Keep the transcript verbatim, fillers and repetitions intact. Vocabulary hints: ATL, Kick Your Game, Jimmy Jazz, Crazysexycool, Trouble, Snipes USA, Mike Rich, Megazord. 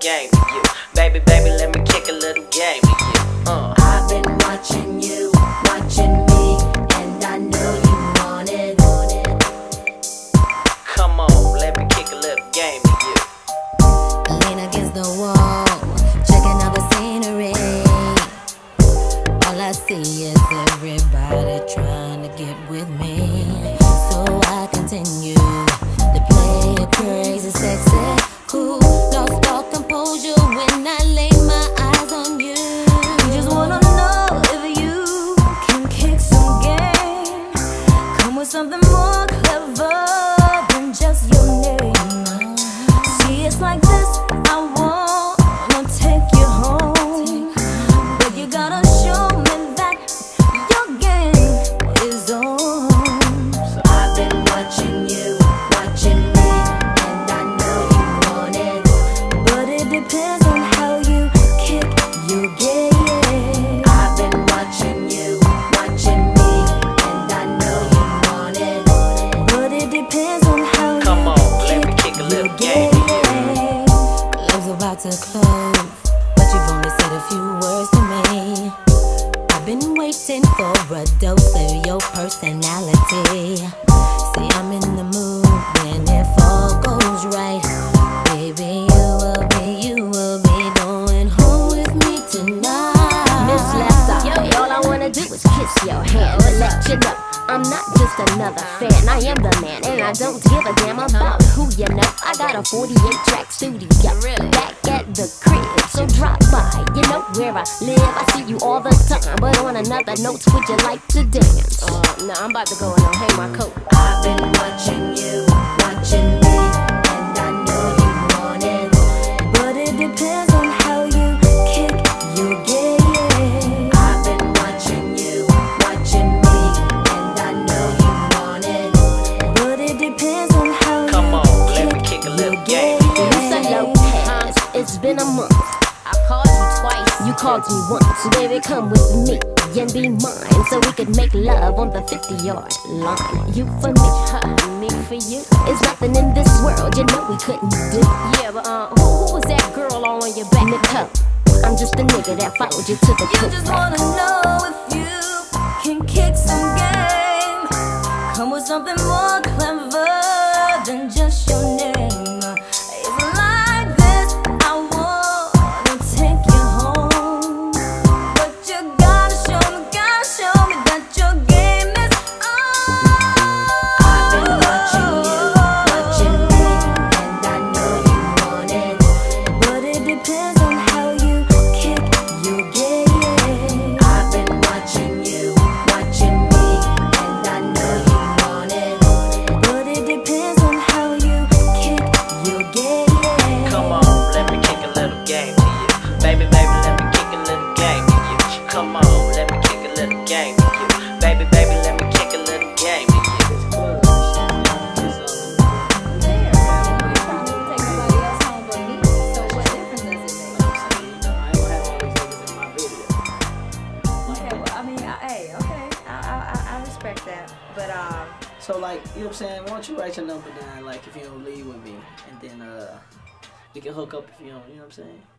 game with you. Baby, baby, let me kick a little game with you. Uh. I've been watching you, watching me, and I know you want it. Come on, let me kick a little game with you. Lean against the wall, checking out the scenery. All I see is everybody trying to get with me. So I continue to play a crazy, sexy, cool. Lost all composure when I lay my eyes on you. Just wanna know if you can kick some game. Come with something more clever than just your name. See, it's like this, I wanna take you home, but you gotta show me that your game is on. So I've been watching you, watching me. Depends on how you kick your game. I've been watching you, watching me, and I know you want it, but it depends on how Come you on, kick, let me kick a little game. Love's about to close, but you've only said a few words to me. I've been waiting for a dose of your personality. See, I'm in the mood, and if all goes right, baby, you will be, you will be going home with me tonight. Miss Laptop, yo, all I wanna do is kiss your hand and let you know I'm not just another fan. I am the man, and I don't give a damn about who you know. I got a forty-eight track studio back at the crib, so drop by. You know where I live, I see you all the time, but on another note, would you like to dance? Uh, no, I'm about to go and hang my coat. I've been watching you, watching me. It's been a month, I called you twice, you called me once. So baby, come with me and be mine, so we could make love on the fifty yard line. You for me, huh, me for you. It's nothing in this world, you know we couldn't do. Yeah, but uh, who, who was that girl all on your back? Nicole, I'm just a nigga that followed you to the You cook just wanna know if you can kick some game. Come with something more clever than just your name. But um, so like, you know what I'm saying, why don't you write your number down, like if you don't leave with me, and then uh, we can hook up if you don't, you know what I'm saying?